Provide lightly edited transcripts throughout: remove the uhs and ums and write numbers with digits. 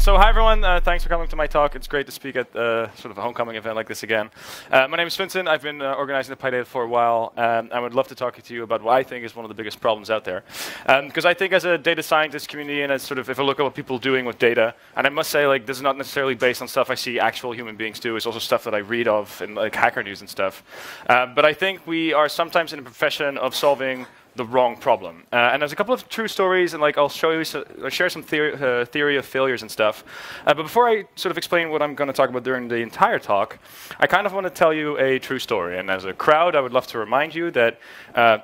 So hi everyone, thanks for coming to my talk. It's great to speak at sort of a homecoming event like this again. My name is Vincent. I've been organizing the PyData for a while, and I would love to talk to you about what I think is one of the biggest problems out there. Because I think as a data scientist community, and as sort of if I look at what people are doing with data, and I must say, like, this is not necessarily based on stuff I see actual human beings do. It's also stuff that I read of in like Hacker News and stuff. But I think we are sometimes in the profession of solving the wrong problem. And there's a couple of true stories, and like I'll show you, I'll share some theory of failures and stuff. But before I sort of explain what I'm going to talk about during the entire talk, I kind of want to tell you a true story. And as a crowd, I would love to remind you that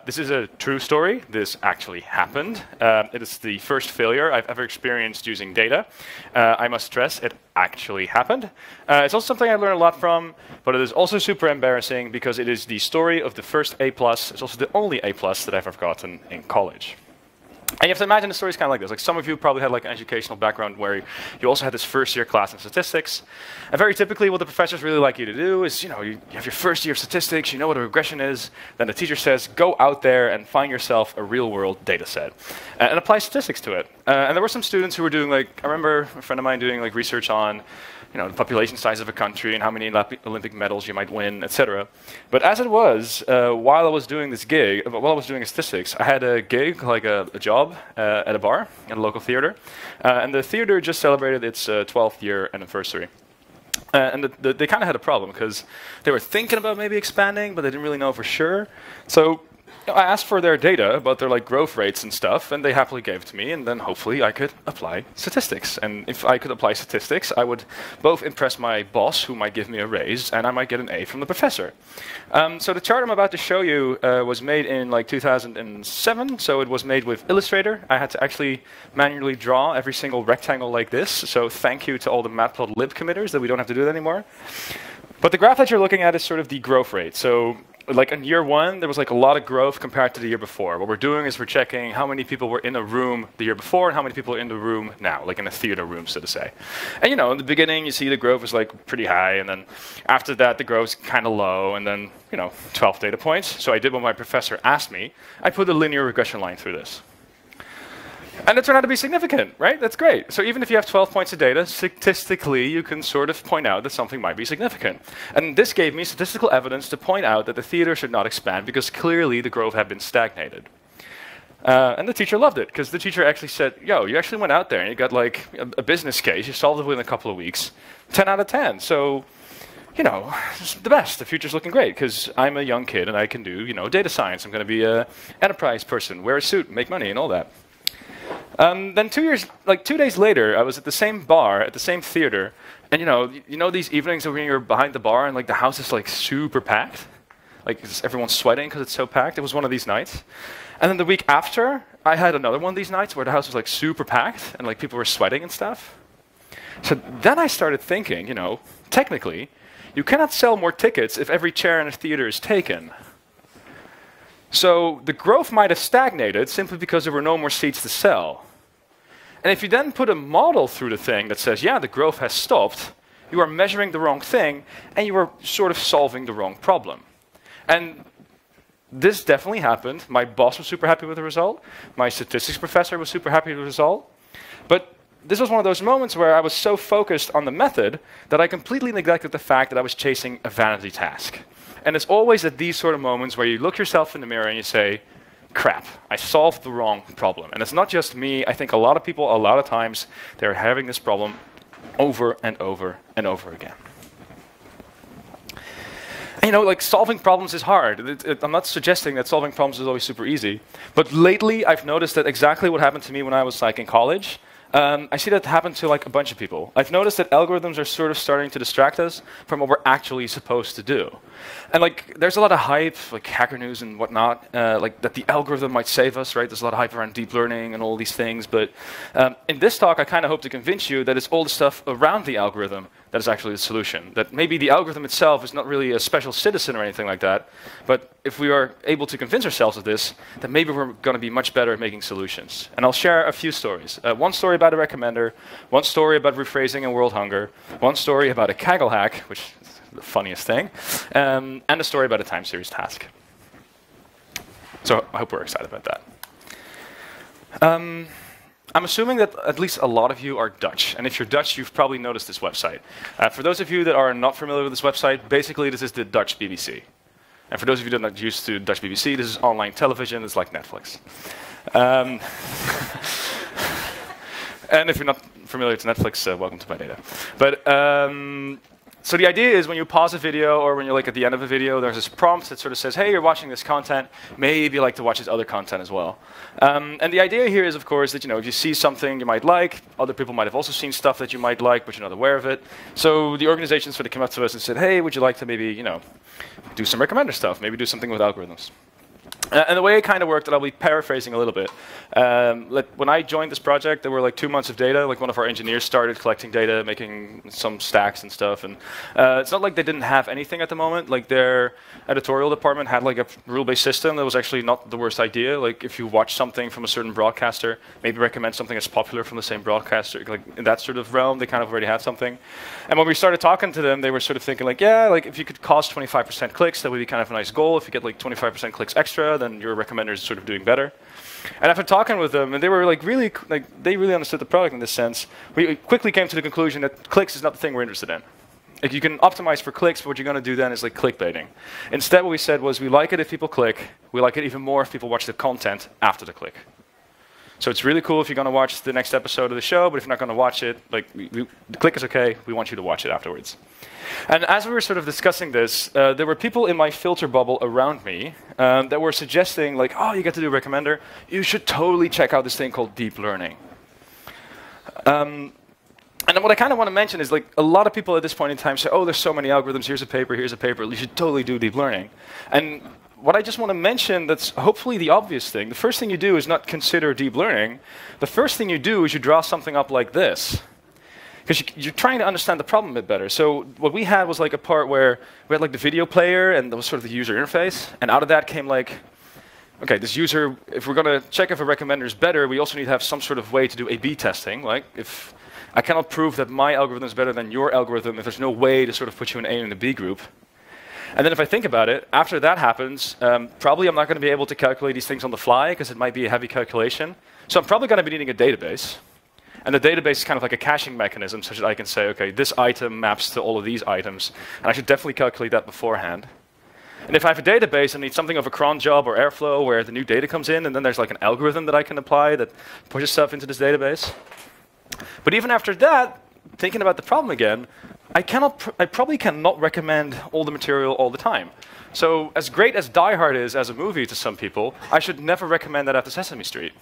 this is a true story. This actually happened. It is the first failure I've ever experienced using data. I must stress, it actually happened. It's also something I learned a lot from, but it is also super embarrassing because it is the story of the first A+. It's also the only A+ that I've ever gotten in college. And you have to imagine the story's kind of like this. Like, some of you probably had like an educational background where you also had this first year class in statistics. And very typically what the professors really like you to do is, you know, you have your first year of statistics, you know what a regression is, then the teacher says, go out there and find yourself a real world data set and apply statistics to it. And there were some students who were doing, like, I remember a friend of mine doing like research on, you know, the population size of a country and how many Olympic medals you might win, etc. But as it was, while I was doing this gig, while I was doing statistics, I had a gig, like a job at a bar, at a local theater. And the theater just celebrated its 12th year anniversary. And they kind of had a problem because they were thinking about maybe expanding, but they didn't really know for sure. So I asked for their data about their like growth rates and stuff, and they happily gave it to me, and then hopefully I could apply statistics. And if I could apply statistics, I would both impress my boss, who might give me a raise, and I might get an A from the professor. So the chart I'm about to show you was made in like 2007, so it was made with Illustrator. I had to actually manually draw every single rectangle like this, so thank you to all the matplotlib committers that we don't have to do that anymore. But the graph that you're looking at is sort of the growth rate. So like in year one, there was like a lot of growth compared to the year before. What we're doing is we're checking how many people were in a room the year before and how many people are in the room now, like in a theater room, so to say. And you know, in the beginning, you see the growth was like pretty high, and then after that, the growth is kind of low, and then, you know, 12 data points. So I did what my professor asked me. I put a linear regression line through this. And it turned out to be significant, right? That's great. So even if you have 12 points of data, statistically, you can sort of point out that something might be significant. And this gave me statistical evidence to point out that the theater should not expand because clearly the growth had been stagnated. And the teacher loved it because the teacher actually said, yo, you actually went out there and you got like a business case. You solved it within a couple of weeks. 10 out of 10. So, you know, it's the best. The future's looking great because I'm a young kid and I can do, you know, data science. I'm going to be an enterprise person, wear a suit, make money and all that. Then 2 days later, I was at the same bar, at the same theater, and you know these evenings when you're behind the bar and like the house is like super packed? Like everyone's sweating because it's so packed. It was one of these nights. And then the week after, I had another one of these nights where the house was like super packed and like people were sweating and stuff. So then I started thinking, you know, technically, you cannot sell more tickets if every chair in a theater is taken. So the growth might have stagnated simply because there were no more seats to sell. And if you then put a model through the thing that says, yeah, the growth has stopped, you are measuring the wrong thing, and you are sort of solving the wrong problem. And this definitely happened. My boss was super happy with the result. My statistics professor was super happy with the result. But this was one of those moments where I was so focused on the method that I completely neglected the fact that I was chasing a vanity task. And it's always at these sort of moments where you look yourself in the mirror and you say, crap, I solved the wrong problem. And it's not just me. I think a lot of people, a lot of times, they're having this problem over and over and over again. And, you know, like, solving problems is hard. I'm not suggesting that solving problems is always super easy. But lately, I've noticed that exactly what happened to me when I was, like, in college. I see that happen to like a bunch of people. I've noticed that algorithms are sort of starting to distract us from what we're actually supposed to do. And like, there's a lot of hype, like Hacker News and whatnot, like that the algorithm might save us, right? There's a lot of hype around deep learning and all these things. But in this talk, I kind of hope to convince you that it's all the stuff around the algorithm that is actually the solution. That maybe the algorithm itself is not really a special citizen or anything like that. But if we are able to convince ourselves of this, then maybe we're going to be much better at making solutions. And I'll share a few stories. One story about a recommender, one story about rephrasing and world hunger, one story about a Kaggle hack, which is the funniest thing, and a story about a time series task. So I hope we're excited about that. I'm assuming that at least a lot of you are Dutch, and if you're Dutch, you've probably noticed this website. For those of you that are not familiar with this website, basically this is the Dutch BBC. And for those of you that are not used to Dutch BBC, this is online television, it's like Netflix. And if you're not familiar with Netflix, welcome to my data. But, so the idea is when you pause a video or when you're like at the end of a video, there's this prompt that sort of says, hey, you're watching this content. Maybe you like to watch this other content as well. And the idea here is, of course, that if you see something you might like, other people might have also seen stuff that you might like, but you're not aware of it. So the organization sort of came up to us and said, hey, would you like to maybe do some recommender stuff, maybe do something with algorithms? And the way it kind of worked, and I'll be paraphrasing a little bit. When I joined this project, there were like 2 months of data. Like one of our engineers started collecting data, making some stacks and stuff. And it's not like they didn't have anything at the moment. Like their editorial department had like a rule-based system that was actually not the worst idea. Like if you watch something from a certain broadcaster, maybe recommend something that's popular from the same broadcaster. Like in that sort of realm, they kind of already had something. And when we started talking to them, they were sort of thinking like, yeah, like if you could cost 25% clicks, that would be kind of a nice goal. If you get like 25% clicks extra, then your recommender is sort of doing better. And after talking with them, and they were like really, they really understood the product in this sense, we quickly came to the conclusion that clicks is not the thing we're interested in. Like you can optimize for clicks, but what you're going to do then is like clickbaiting. Instead, what we said was we like it if people click, we like it even more if people watch the content after the click. So it's really cool if you're going to watch the next episode of the show, but if you're not going to watch it, like the click is okay, we want you to watch it afterwards. And as we were sort of discussing this, there were people in my filter bubble around me that were suggesting like, oh, you get to do a recommender, you should totally check out this thing called deep learning. And what I kind of want to mention is like a lot of people at this point in time say, oh, there's so many algorithms, here's a paper, you should totally do deep learning. And what I just want to mention that's hopefully the obvious thing, the first thing you do is not consider deep learning. The first thing you do is you draw something up like this. Because you're trying to understand the problem a bit better. So what we had was like a part where we had like the video player and that was sort of the user interface. And out of that came like, okay, this user, if we're going to check if a recommender is better, we also need to have some sort of way to do A/B testing. Like if I cannot prove that my algorithm is better than your algorithm, if there's no way to sort of put you in an A and a B group. And then if I think about it, after that happens, probably I'm not going to be able to calculate these things on the fly because it might be a heavy calculation. So I'm probably going to be needing a database. And the database is kind of like a caching mechanism, such that I can say, okay, this item maps to all of these items, and I should definitely calculate that beforehand. And if I have a database, I need something of a cron job or Airflow where the new data comes in, and then there's like an algorithm that I can apply that pushes stuff into this database. But even after that, thinking about the problem again, I probably cannot recommend all the material all the time. So as great as Die Hard is as a movie to some people, I should never recommend that after Sesame Street.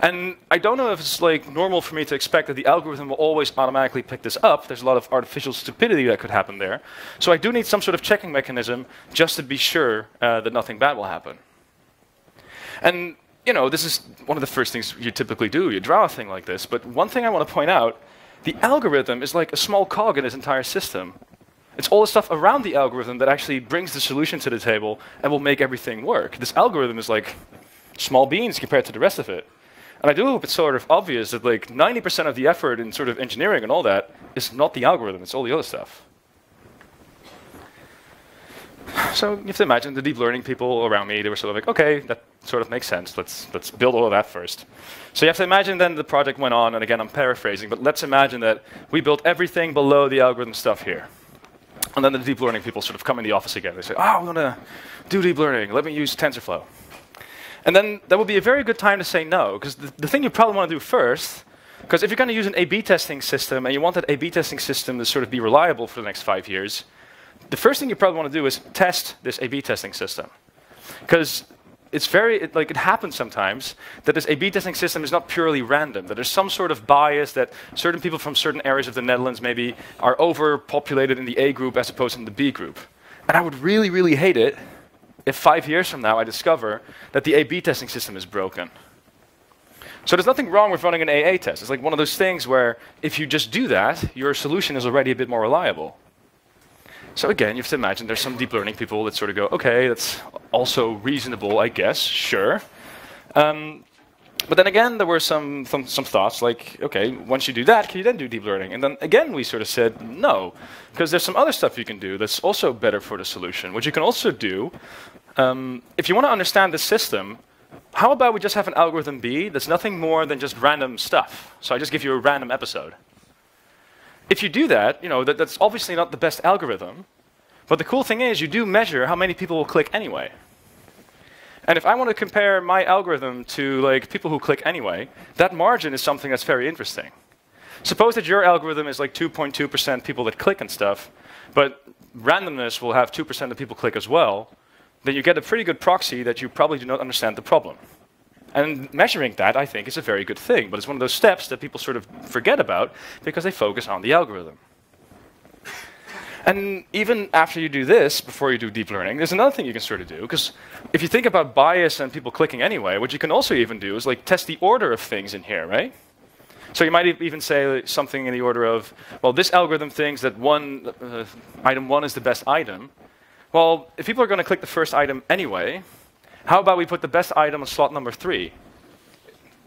And I don't know if it's like normal for me to expect that the algorithm will always automatically pick this up. There's a lot of artificial stupidity that could happen there. So I do need some sort of checking mechanism just to be sure that nothing bad will happen. And this is one of the first things you typically do. You draw a thing like this. But one thing I want to point out, the algorithm is like a small cog in this entire system. It's all the stuff around the algorithm that actually brings the solution to the table and will make everything work. This algorithm is like small beans compared to the rest of it. And I do hope it's sort of obvious that like 90% of the effort in sort of engineering and all that is not the algorithm, it's all the other stuff. So you have to imagine the deep learning people around me, they were sort of like, okay, that sort of makes sense, let's build all of that first. So you have to imagine then the project went on, and again I'm paraphrasing, but let's imagine that we built everything below the algorithm stuff here. And then the deep learning people sort of come in the office again, they say, oh, we're gonna do deep learning, let me use TensorFlow. And then that would be a very good time to say no, because the thing you probably want to do first, because if you're going to use an A/B testing system and you want that A/B testing system to sort of be reliable for the next 5 years, the first thing you probably want to do is test this A/B testing system. Because it's it happens sometimes that this A/B testing system is not purely random, that there's some sort of bias that certain people from certain areas of the Netherlands maybe are overpopulated in the A group as opposed to the B group. And I would really, really hate it if 5 years from now I discover that the A/B testing system is broken. So there's nothing wrong with running an AA test. It's like one of those things where if you just do that, your solution is already a bit more reliable. So again, you have to imagine there's some deep learning people that sort of go, okay, that's also reasonable, I guess, sure. But then again, there were some thoughts like, okay, once you do that, can you then do deep learning? And then again, we sort of said no, because there's some other stuff you can do that's also better for the solution. What you can also do, if you want to understand the system, How about we just have an algorithm B that's nothing more than just random stuff? So I just give you a random episode. If you do that, you know, that's obviously not the best algorithm. But the cool thing is you do measure how many people will click anyway. And if I want to compare my algorithm to like people who click anyway, that margin is something that's very interesting. Suppose that your algorithm is like 2.2% people that click and stuff, but randomness will have 2% of people click as well. Then you get a pretty good proxy that you probably do not understand the problem. And measuring that, I think, is a very good thing, but it's one of those steps that people sort of forget about because they focus on the algorithm. And even after you do this, before you do deep learning, there's another thing you can sort of do, because if you think about bias and people clicking anyway, what you can also even do is like test the order of things in here, right? So you might even say something in the order of, well, this algorithm thinks that item one is the best item. Well, if people are going to click the first item anyway, how about we put the best item on slot number 3?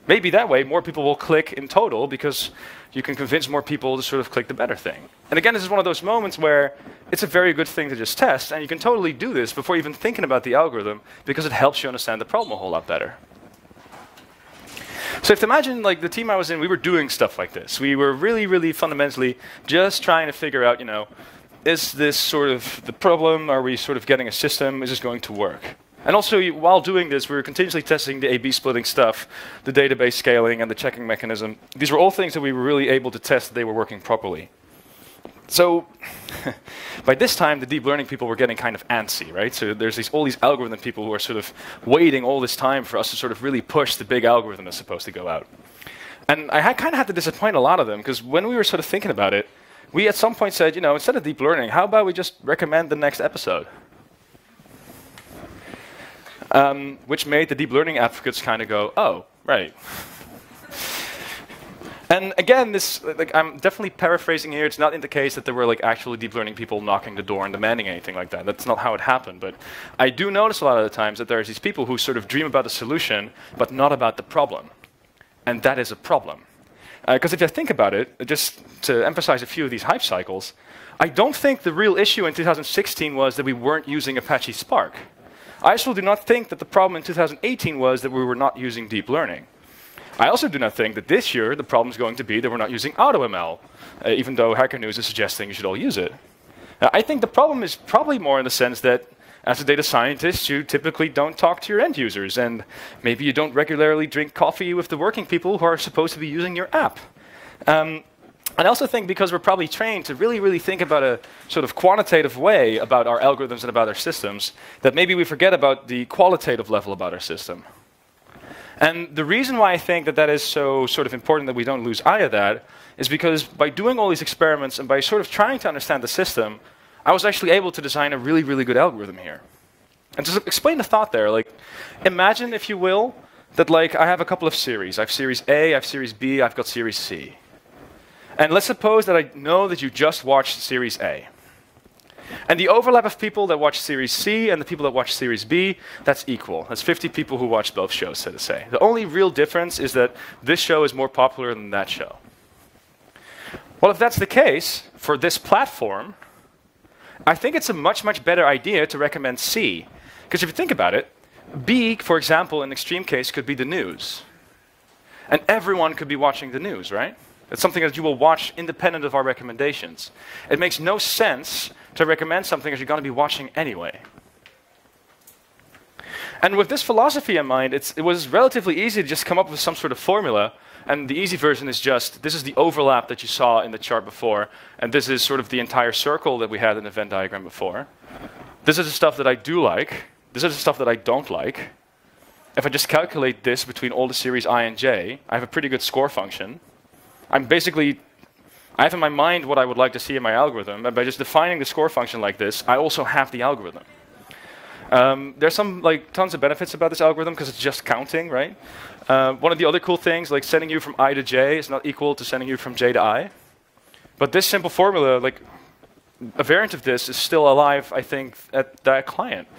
Maybe that way more people will click in total because you can convince more people to sort of click the better thing. And again, this is one of those moments where it's a very good thing to just test, and you can totally do this before even thinking about the algorithm because it helps you understand the problem a whole lot better. So if you imagine like the team I was in, we were doing stuff like this. We were really, really fundamentally just trying to figure out, you know, is this sort of the problem? Are we sort of getting a system? Is this going to work? And also, while doing this, we were continuously testing the A/B splitting stuff, the database scaling, and the checking mechanism. These were all things that we were really able to test that they were working properly. So by this time, the deep learning people were getting kind of antsy, right? So there's all these algorithm people who are sort of waiting all this time for us to sort of really push the big algorithm that's supposed to go out. And I kind of had to disappoint a lot of them, because when we were sort of thinking about it, we at some point said, you know, instead of deep learning, how about we just recommend the next episode? Which made the deep learning advocates kind of go, oh, right. And again, this, like, I'm definitely paraphrasing here. It's not in the case that there were like actually deep learning people knocking the door and demanding anything like that. That's not how it happened. But I do notice a lot of the times that there's these people who sort of dream about the solution, but not about the problem. And that is a problem. Because if you think about it, just to emphasize a few of these hype cycles, I don't think the real issue in 2016 was that we weren't using Apache Spark. I still do not think that the problem in 2018 was that we were not using deep learning. I also do not think that this year the problem is going to be that we're not using AutoML, even though Hacker News is suggesting you should all use it. I think the problem is probably more in the sense that as a data scientist, you typically don't talk to your end users, and maybe you don't regularly drink coffee with the working people who are supposed to be using your app. I also think because we're probably trained to really, really think about a sort of quantitative way about our algorithms and about our systems, that maybe we forget about the qualitative level about our system. And the reason why I think that that is so sort of important that we don't lose eye of that is because by doing all these experiments and by sort of trying to understand the system, I was actually able to design a really, really good algorithm here. And to explain the thought there, like, imagine, if you will, that like I have a couple of series. I have series A, I have series B, I've got series C. And let's suppose that I know that you just watched series A. And the overlap of people that watch series C and the people that watch series B, that's equal. That's 50 people who watch both shows, so to say. The only real difference is that this show is more popular than that show. Well, if that's the case, for this platform, I think it's a much, much better idea to recommend C. Because if you think about it, B, for example, in extreme case, could be the news. And everyone could be watching the news, right? It's something that you will watch independent of our recommendations. It makes no sense to recommend something that you're going to be watching anyway. And with this philosophy in mind, it was relatively easy to just come up with some sort of formula. And the easy version is just, this is the overlap that you saw in the chart before, and this is sort of the entire circle that we had in the Venn diagram before. This is the stuff that I do like. This is the stuff that I don't like. If I just calculate this between all the series I and j, I have a pretty good score function. I have in my mind what I would like to see in my algorithm, and by just defining the score function like this, I also have the algorithm. There's some tons of benefits about this algorithm because it's just counting, right? One of the other cool things, like sending you from I to j is not equal to sending you from j to I. But this simple formula, like a variant of this, is still alive, I think, at that client.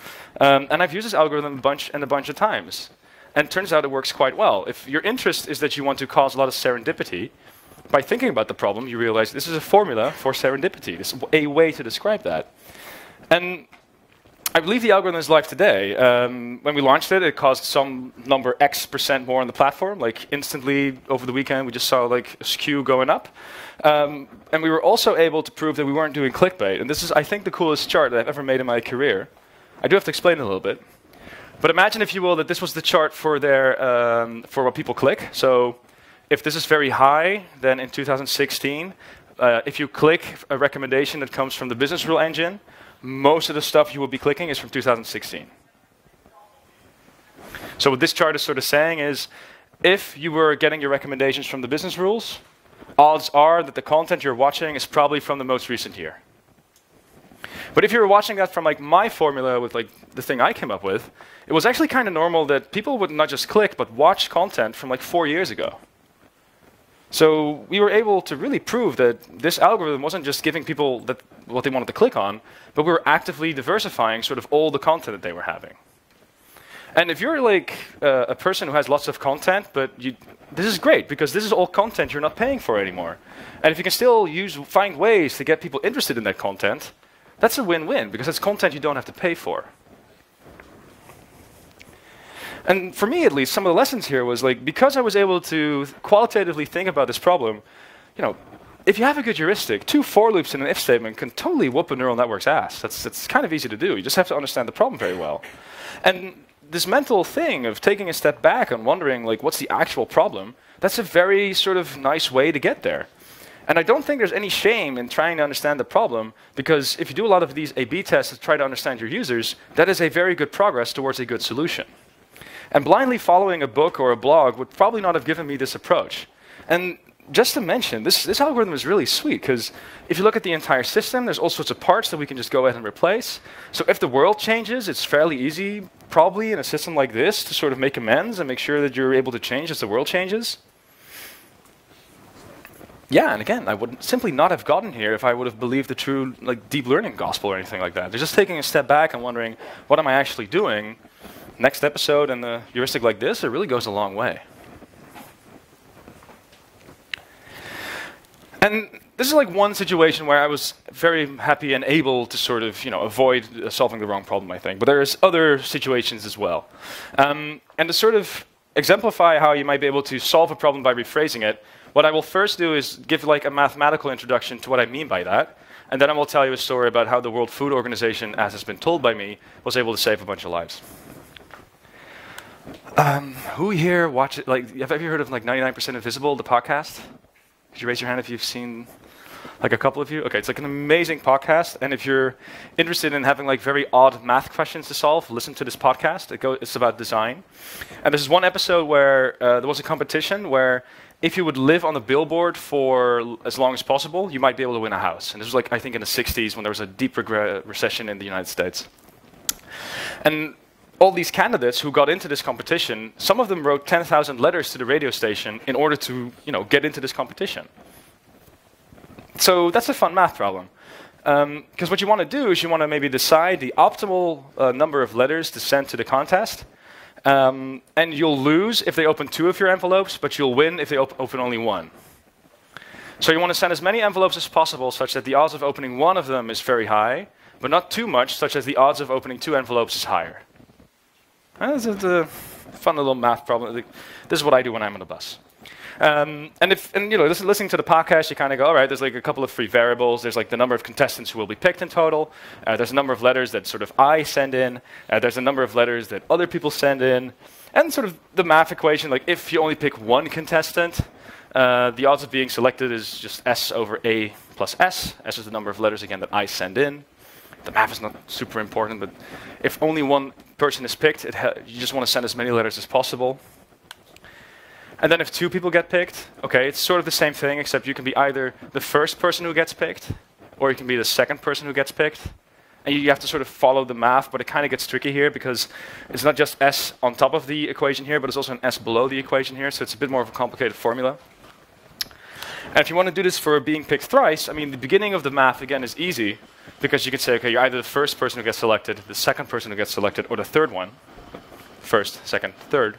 And I've used this algorithm a bunch of times. And it turns out it works quite well. If your interest is that you want to cause a lot of serendipity, by thinking about the problem, you realize this is a formula for serendipity. This is a way to describe that. And I believe the algorithm is live today. When we launched it, it caused some number X% more on the platform. Like instantly over the weekend, we just saw like a skew going up. And we were also able to prove that we weren't doing clickbait. And this is, I think, the coolest chart that I've ever made in my career. I do have to explain it a little bit. But imagine, if you will, that this was the chart for their for what people click. So if this is very high, then in 2016, if you click a recommendation that comes from the business rule engine, most of the stuff you will be clicking is from 2016. So what this chart is sort of saying is, if you were getting your recommendations from the business rules, odds are that the content you're watching is probably from the most recent year. But if you were watching that from like my formula with like the thing I came up with, it was actually kind of normal that people would not just click, but watch content from like 4 years ago. So we were able to really prove that this algorithm wasn't just giving people that what they wanted to click on, but we were actively diversifying sort of all the content that they were having. And if you're like a person who has lots of content, but this is great, because this is all content you're not paying for anymore. And if you can still find ways to get people interested in that content, that's a win-win, because it's content you don't have to pay for. And for me, at least, some of the lessons here was like, because I was able to qualitatively think about this problem, you know, if you have a good heuristic, two for loops in an if statement can totally whoop a neural network's ass. That's kind of easy to do. You just have to understand the problem very well. And this mental thing of taking a step back and wondering, like, what's the actual problem, that's a very sort of nice way to get there. And I don't think there's any shame in trying to understand the problem, because if you do a lot of these A/B tests to try to understand your users, that is a very good progress towards a good solution. And blindly following a book or a blog would probably not have given me this approach. And just to mention, this algorithm is really sweet, because if you look at the entire system, there's all sorts of parts that we can just go ahead and replace. So if the world changes, it's fairly easy, probably in a system like this, to sort of make amends and make sure that you're able to change as the world changes. Yeah, and again, I would simply not have gotten here if I would have believed the true like deep learning gospel or anything like that. They're just taking a step back and wondering, what am I actually doing? Next episode and the heuristic like this, it really goes a long way. And this is like one situation where I was very happy and able to sort of, you know, avoid solving the wrong problem, I think. But there's other situations as well. And to sort of exemplify how you might be able to solve a problem by rephrasing it, what I will first do is give like a mathematical introduction to what I mean by that. And then I will tell you a story about how the World Food Organization, as has been told by me, was able to save a bunch of lives. Who here watches, like, have you heard of like 99% Invisible, the podcast? Could you raise your hand if you've seen, like, a couple of you? Okay, it's like an amazing podcast, and if you're interested in having like very odd math questions to solve, listen to this podcast. It's about design. And there's one episode where there was a competition where if you would live on the billboard for as long as possible, you might be able to win a house. And this was like, I think, in the 60s when there was a deep recession in the United States. And all these candidates who got into this competition, some of them wrote 10,000 letters to the radio station in order to, you know, get into this competition. So that's a fun math problem. Because what you want to do is you want to maybe decide the optimal number of letters to send to the contest. And you'll lose if they open two of your envelopes, but you'll win if they open only one. So you want to send as many envelopes as possible such that the odds of opening one of them is very high, but not too much such as the odds of opening two envelopes is higher. This is a fun little math problem. This is what I do when I'm on the bus. And you know, listening to the podcast, you kind of go, all right, there's like a couple of free variables. There's like the number of contestants who will be picked in total. There's a number of letters that sort of I send in. There's a number of letters that other people send in. And sort of the math equation, like if you only pick one contestant, the odds of being selected is just S over A plus S. S is the number of letters, again, that I send in. The math is not super important, but if only one person is picked, you just want to send as many letters as possible. And then if two people get picked, okay, it's sort of the same thing, except you can be either the first person who gets picked, or you can be the second person who gets picked. And you have to sort of follow the math, but it kind of gets tricky here, because it's not just S on top of the equation here, but it's also an S below the equation here, so it's a bit more of a complicated formula. And if you want to do this for being picked thrice, I mean, the beginning of the math, again, is easy, because you can say, okay, you're either the first person who gets selected, the second person who gets selected, or the third one. First, second, third.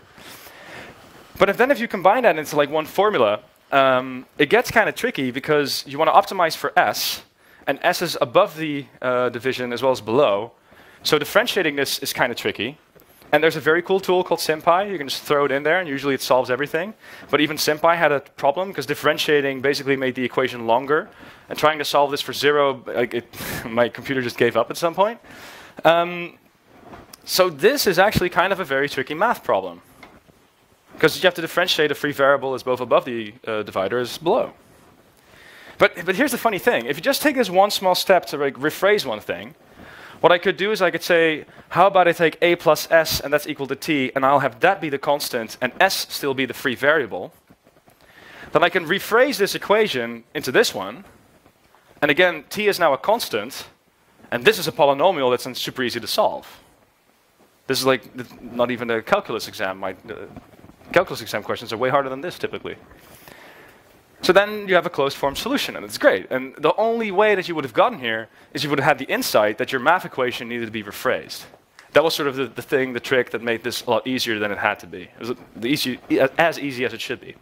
But if you combine that into like one formula, it gets kind of tricky, because you want to optimize for S, and S is above the division as well as below. So differentiating this is kind of tricky. And there's a very cool tool called SymPy. You can just throw it in there, and usually it solves everything. But even SymPy had a problem, because differentiating basically made the equation longer. And trying to solve this for zero, like my computer just gave up at some point. So this is actually kind of a very tricky math problem, because you have to differentiate a free variable as both above the divider as below. But here's the funny thing. If you just take this one small step to like, rephrase one thing, what I could do is I could say, how about I take a plus s, and that's equal to t, and I'll have that be the constant, and s still be the free variable. Then I can rephrase this equation into this one. And again, t is now a constant, and this is a polynomial that's super easy to solve. This is like not even a calculus exam. My calculus exam questions are way harder than this, typically. So then you have a closed-form solution, and it's great. And the only way that you would have gotten here is you would have had the insight that your math equation needed to be rephrased. That was sort of the trick that made this a lot easier than it had to be. It was as easy as it should be.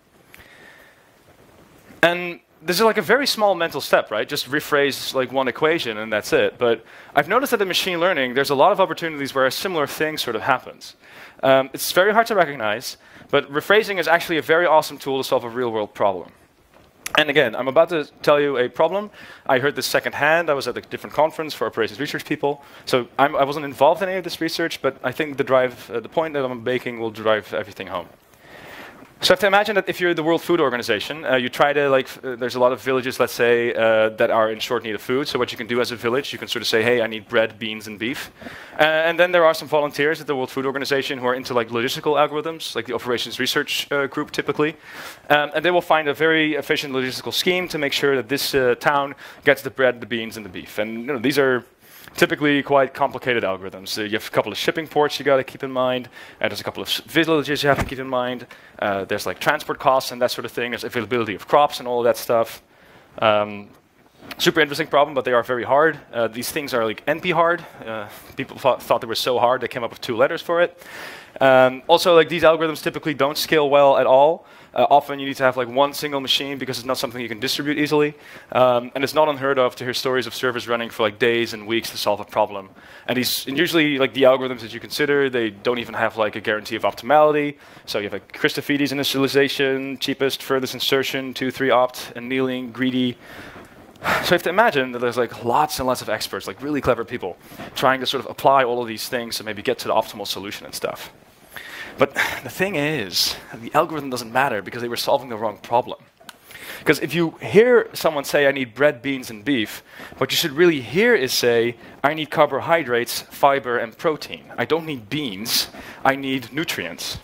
And this is like a very small mental step, right? Just rephrase like one equation, and that's it. But I've noticed that in machine learning, there's a lot of opportunities where a similar thing sort of happens. It's very hard to recognize, but rephrasing is actually a very awesome tool to solve a real-world problem. And again, I'm about to tell you a problem. I heard this secondhand. I was at a different conference for operations research people. So I wasn't involved in any of this research, but I think the point that I'm making will drive everything home. So I have to imagine that if you're the World Food Organization, you try to, there's a lot of villages, let's say, that are in short need of food. So what you can do as a village, you can sort of say, hey, I need bread, beans, and beef. And then there are some volunteers at the World Food Organization who are into like logistical algorithms, like the operations research group typically. And they will find a very efficient logistical scheme to make sure that this town gets the bread, the beans, and the beef. And you know, these are typically quite complicated algorithms. So you have a couple of shipping ports you got to keep in mind. There's a couple of villages you have to keep in mind. There's like transport costs and that sort of thing. There's availability of crops and all of that stuff. Super interesting problem, but they are very hard. These things are like NP hard. People thought they were so hard they came up with 2 letters for it. Also, like these algorithms typically don't scale well at all. Often you need to have like one single machine because it's not something you can distribute easily. And it's not unheard of to hear stories of servers running for like days and weeks to solve a problem. And usually like the algorithms that you consider, they don't even have like a guarantee of optimality. So you have like Christofides initialization, cheapest, furthest insertion, 2, 3 opt, annealing, greedy. So you have to imagine that there's like lots and lots of experts, like really clever people, trying to sort of apply all of these things to maybe get to the optimal solution and stuff. But the thing is, the algorithm doesn't matter because they were solving the wrong problem. Because if you hear someone say, I need bread, beans, and beef, what you should really hear is say, I need carbohydrates, fiber, and protein. I don't need beans. I need nutrients.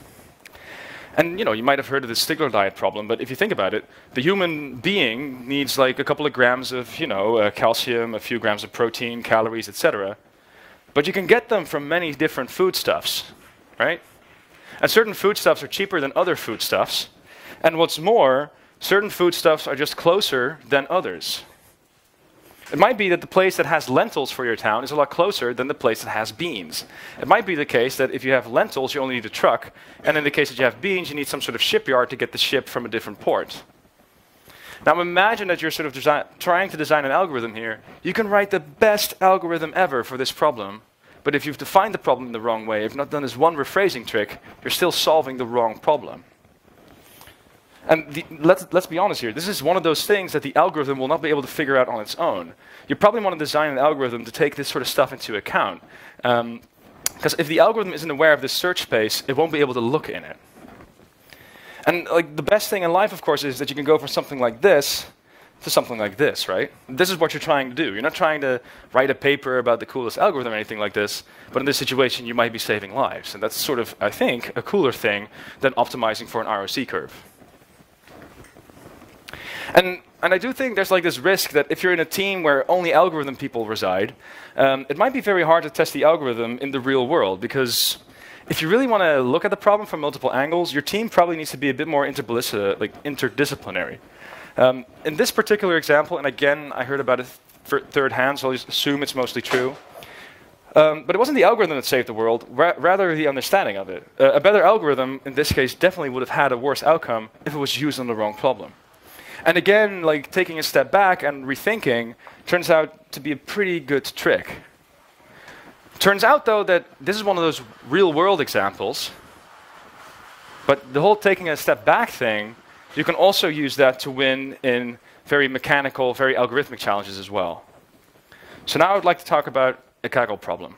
And you know, you might have heard of the Stigler diet problem, but if you think about it, the human being needs like a couple of grams of calcium, a few grams of protein, calories, etc. But you can get them from many different foodstuffs, right? And certain foodstuffs are cheaper than other foodstuffs. And what's more, certain foodstuffs are just closer than others. It might be that the place that has lentils for your town is a lot closer than the place that has beans. It might be the case that if you have lentils, you only need a truck. And in the case that you have beans, you need some sort of shipyard to get the ship from a different port. Now imagine that you're sort of trying to design an algorithm here. You can write the best algorithm ever for this problem. But if you've defined the problem in the wrong way, if you've not done this one rephrasing trick, you're still solving the wrong problem. And let's be honest here. This is one of those things that the algorithm will not be able to figure out on its own. You probably want to design an algorithm to take this sort of stuff into account. Because if the algorithm isn't aware of this search space, it won't be able to look in it. And like, the best thing in life, of course, is that you can go from something like this to something like this, right? This is what you're trying to do. You're not trying to write a paper about the coolest algorithm or anything like this, but in this situation, you might be saving lives. And that's sort of, I think, a cooler thing than optimizing for an ROC curve. And I do think there's like this risk that if you're in a team where only algorithm people reside, it might be very hard to test the algorithm in the real world, because if you really want to look at the problem from multiple angles, your team probably needs to be a bit more interdisciplinary. In this particular example, and again, I heard about it third hand, so I'll just assume it's mostly true. But it wasn't the algorithm that saved the world, rather the understanding of it. A better algorithm, in this case, definitely would have had a worse outcome if it was used on the wrong problem. And again, like taking a step back and rethinking turns out to be a pretty good trick. Turns out, though, that this is one of those real-world examples. But the whole taking a step back thing, you can also use that to win in very mechanical, very algorithmic challenges as well. So now I would like to talk about a Kaggle problem.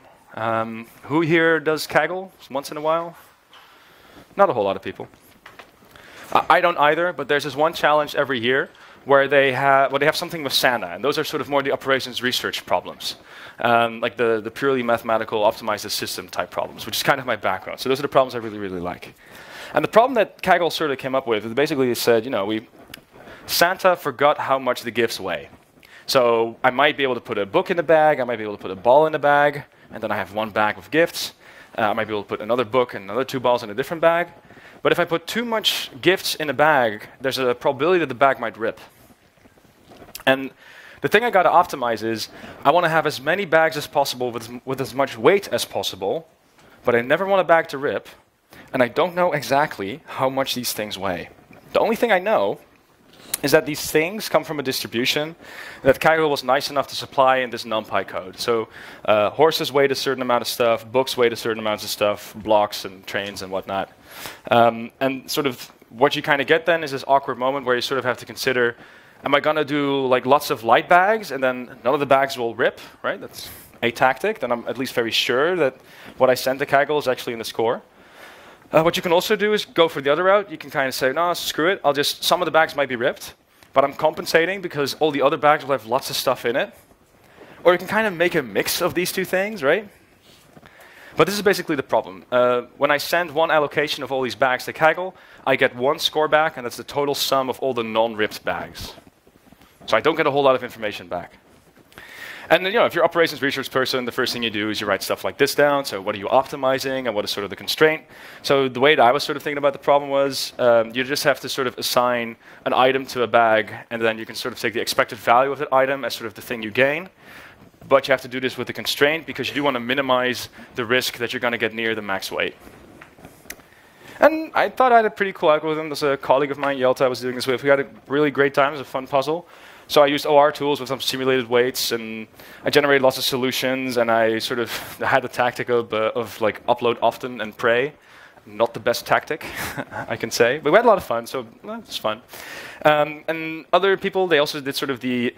Who here does Kaggle once in a while? Not a whole lot of people. I don't either, but there's this one challenge every year where they have something with SANA, and those are sort of more the operations research problems, like the purely mathematical optimize the system type problems, which is kind of my background. So those are the problems I really, really like. And the problem that Kaggle sort of came up with is basically said, you know, Santa forgot how much the gifts weigh. So I might be able to put a book in the bag, I might be able to put a ball in the bag, and then I have one bag with gifts. I might be able to put another book and another two balls in a different bag. But if I put too much gifts in a bag, there's a probability that the bag might rip. And the thing I got to optimize is I want to have as many bags as possible with as much weight as possible, but I never want a bag to rip, and I don't know exactly how much these things weigh. The only thing I know is that these things come from a distribution that Kaggle was nice enough to supply in this NumPy code. So horses weighed a certain amount of stuff, books weighed a certain amount of stuff, blocks and trains and whatnot. And sort of what you kind of get then is this awkward moment where you sort of have to consider, am I going to do like lots of light bags and then none of the bags will rip, right? That's a tactic. Then I'm at least very sure that what I send to Kaggle is actually in the score. What you can also do is go for the other route. You can kind of say, no, screw it. Some of the bags might be ripped, but I'm compensating because all the other bags will have lots of stuff in it. Or you can kind of make a mix of these two things, right? But this is basically the problem. When I send one allocation of all these bags to Kaggle, I get one score back, and that's the total sum of all the non-ripped bags. So I don't get a whole lot of information back. And you know, if you're an operations research person, the first thing you do is you write stuff like this down. So what are you optimizing, and what is sort of the constraint? So the way that I was sort of thinking about the problem was you just have to sort of assign an item to a bag, and then you can sort of take the expected value of that item as sort of the thing you gain. But you have to do this with a constraint, because you do want to minimize the risk that you're going to get near the max weight. And I thought I had a pretty cool algorithm. There's a colleague of mine, Yelta, I was doing this with. We had a really great time. It was a fun puzzle. So I used OR tools with some simulated weights, and I generated lots of solutions, and I sort of had the tactic of like upload often and pray. Not the best tactic, I can say, but we had a lot of fun, so it's fun. And other people, they also did sort of the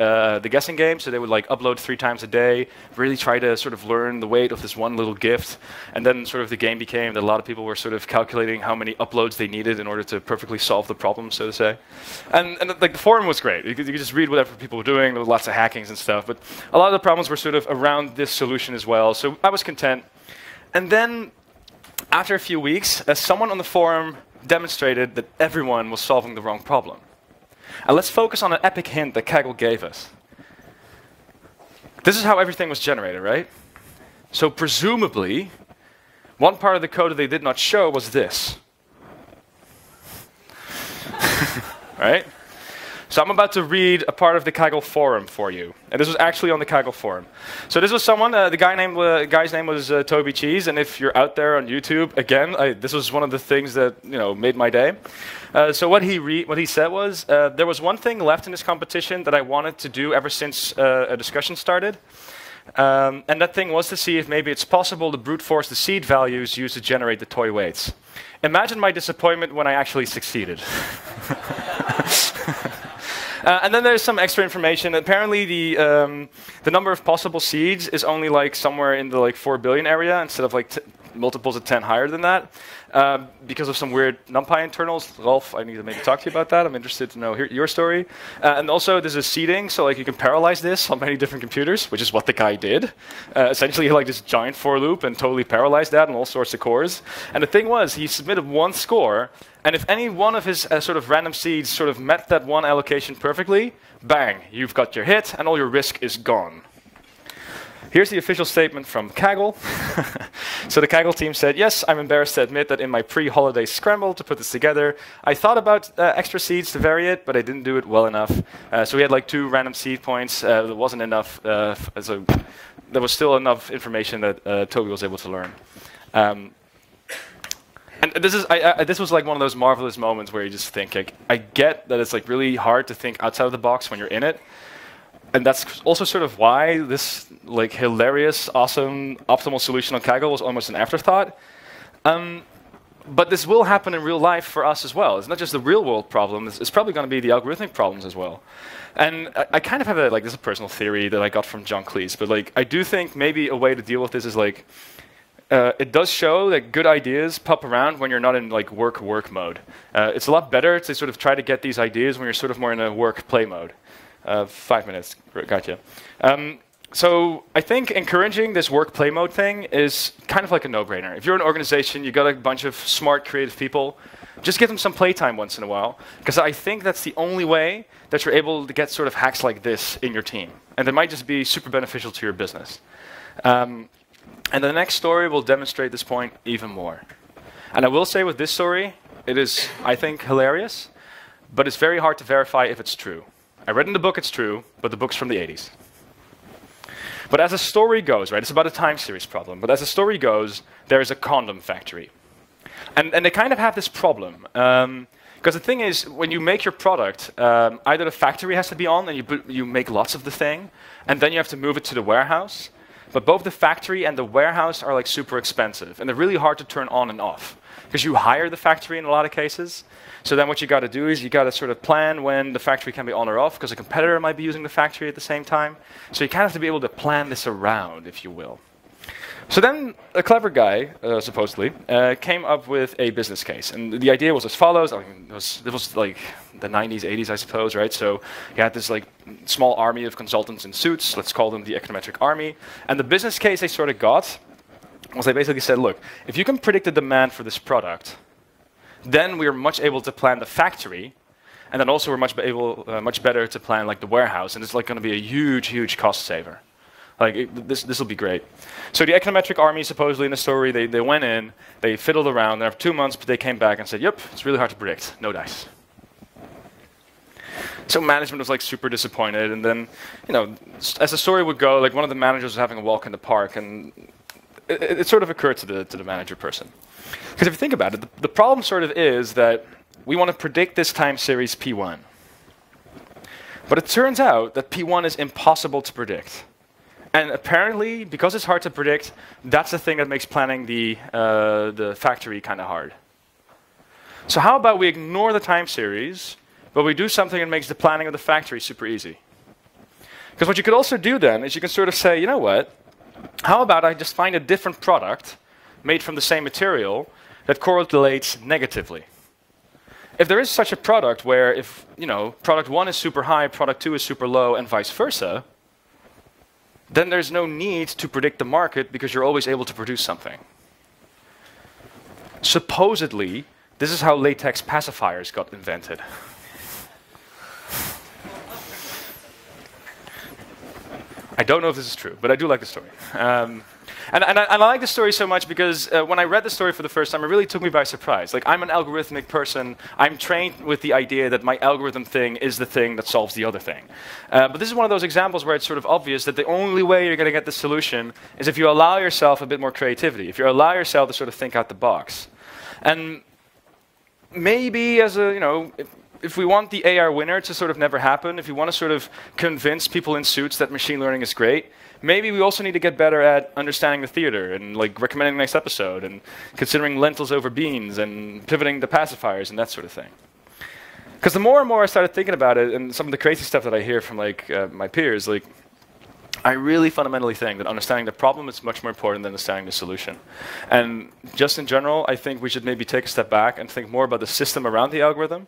guessing game, so they would like upload 3 times a day, really try to sort of learn the weight of this one little gift, and then sort of the game became that a lot of people were sort of calculating how many uploads they needed in order to perfectly solve the problem, so to say. And like the forum was great. You could just read whatever people were doing. There were lots of hackings and stuff, but a lot of the problems were sort of around this solution as well, so I was content. And then after a few weeks, someone on the forum demonstrated that everyone was solving the wrong problem. And let's focus on an epic hint that Kaggle gave us. This is how everything was generated, right? So presumably, one part of the code that they did not show was this. Right? So I'm about to read a part of the Kaggle forum for you. And this was actually on the Kaggle forum. So this was someone, the guy's name was Toby Cheese, and if you're out there on YouTube, again, this was one of the things that, you know, made my day. So what he said was, there was one thing left in this competition that I wanted to do ever since a discussion started. And that thing was to see if maybe it's possible to brute force the seed values used to generate the toy weights. Imagine my disappointment when I actually succeeded. And then there's some extra information. Apparently, the number of possible seeds is only like somewhere in the like 4 billion area, instead of like multiples of 10 higher than that, because of some weird NumPy internals. Rolf, I need to maybe talk to you about that. I'm interested to know your story. And also, there's a seeding, so like you can parallelize this on many different computers, which is what the guy did. Essentially, like this giant for loop and totally parallelized that on all sorts of cores. And the thing was, he submitted one score. And if any one of his sort of random seeds sort of met that one allocation perfectly, bang, you've got your hit, and all your risk is gone. Here's the official statement from Kaggle. So the Kaggle team said, yes, I'm embarrassed to admit that in my pre-holiday scramble to put this together, I thought about extra seeds to vary it, but I didn't do it well enough. So we had like 2 random seed points. There wasn't enough. So there was still enough information that Toby was able to learn. And this was like one of those marvelous moments where you just think, like, I get that it's like really hard to think outside of the box when you're in it, And that's also sort of why this like hilarious, awesome, optimal solution on Kaggle was almost an afterthought. But this will happen in real life for us as well. It's not just the real world problem. It's probably going to be the algorithmic problems as well. And I kind of have a, this is a personal theory that I got from John Cleese, but I do think maybe a way to deal with this is it does show that good ideas pop around when you're not in work mode. It's a lot better to sort of try to get these ideas when you're sort of more in a work play mode. 5 minutes, gotcha. So I think encouraging this work play mode thing is kind of like a no-brainer. If you're an organization, you've got a bunch of smart, creative people, just give them some playtime once in a while, because I think that's the only way that you're able to get sort of hacks like this in your team. And they might just be super beneficial to your business. And the next story will demonstrate this point even more. And I will say with this story, it is, I think, hilarious, but it's very hard to verify if it's true. I read in the book it's true, but the book's from the 80s. But as the story goes, right, it's about a time series problem, but as the story goes, there is a condom factory. And they kind of have this problem. Because the thing is, when you make your product, either the factory has to be on, and you make lots of the thing, and then you have to move it to the warehouse. But both the factory and the warehouse are super expensive, and they're really hard to turn on and off, because you hire the factory in a lot of cases. So then what you got to do is you got to sort of plan when the factory can be on or off, because a competitor might be using the factory at the same time. So you kind of have to be able to plan this around, if you will. So then a clever guy, supposedly, came up with a business case. And the idea was as follows. I mean, it was like the 90s, 80s, I suppose, right? So you had this small army of consultants in suits. Let's call them the econometric army. And the business case they sort of got was they basically said, look, if you can predict the demand for this product, then we're much able to plan the factory. And then also we're much better to plan the warehouse. And it's going to be a huge, huge cost saver. This will be great. So the econometric army, supposedly in the story, they went in, they fiddled around, after 2 months, but they came back and said, yep, it's really hard to predict, no dice. So management was super disappointed, and then, as the story would go, one of the managers was having a walk in the park, and it sort of occurred to the manager person. Because if you think about it, the problem sort of is that we want to predict this time series P1. But it turns out that P1 is impossible to predict. And apparently, because it's hard to predict, that's the thing that makes planning the factory kind of hard. So how about we ignore the time series, but we do something that makes the planning of the factory super easy? Because what you could also do then is you can sort of say, you know what, how about I just find a different product made from the same material that correlates negatively? If there is such a product where if, product one is super high, product two is super low, and vice versa, then there's no need to predict the market because you're always able to produce something. Supposedly, this is how latex pacifiers got invented. I don't know if this is true, but I do like the story. And I like the story so much because when I read the story for the first time, it really took me by surprise. I'm an algorithmic person. I'm trained with the idea that my algorithm thing is the thing that solves the other thing. But this is one of those examples where it's sort of obvious that the only way you're going to get the solution is if you allow yourself a bit more creativity, if you allow yourself to sort of think out the box. And maybe as a, if we want the AR winner to sort of never happen, if you want to sort of convince people in suits that machine learning is great, maybe we also need to get better at understanding the theater and recommending the next episode and considering lentils over beans and pivoting the pacifiers and that sort of thing. Because the more and more I started thinking about it and some of the crazy stuff that I hear from my peers, I really fundamentally think that understanding the problem is much more important than understanding the solution. And just in general, I think we should maybe take a step back and think more about the system around the algorithm.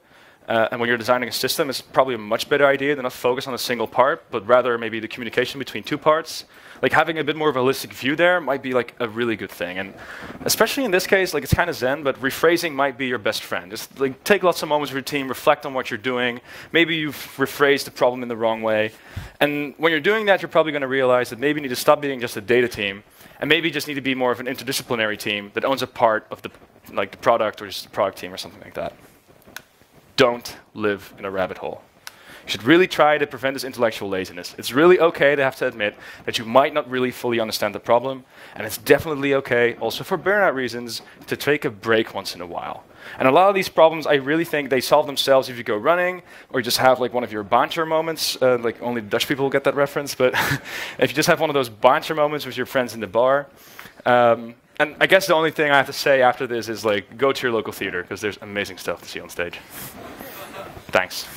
And when you're designing a system, it's probably a much better idea than not focus on a single part, but rather maybe the communication between two parts. Having a bit more of a holistic view there might be a really good thing. And especially in this case, it's kind of zen, but rephrasing might be your best friend. Just take lots of moments with your team, reflect on what you're doing. Maybe you've rephrased the problem in the wrong way. And when you're doing that, you're probably going to realize that maybe you need to stop being just a data team, and maybe you just need to be more of an interdisciplinary team that owns a part of the product or just the product team or something like that. Don't live in a rabbit hole. You should really try to prevent this intellectual laziness. It's really okay to have to admit that you might not really fully understand the problem, and it's definitely okay, also for burnout reasons, to take a break once in a while. And a lot of these problems, I really think they solve themselves if you go running, or you just have like one of your banter moments. Like only Dutch people will get that reference, but if you just have one of those banter moments with your friends in the bar. And I guess the only thing I have to say after this is like, go to your local theater, because there's amazing stuff to see on stage. Thanks.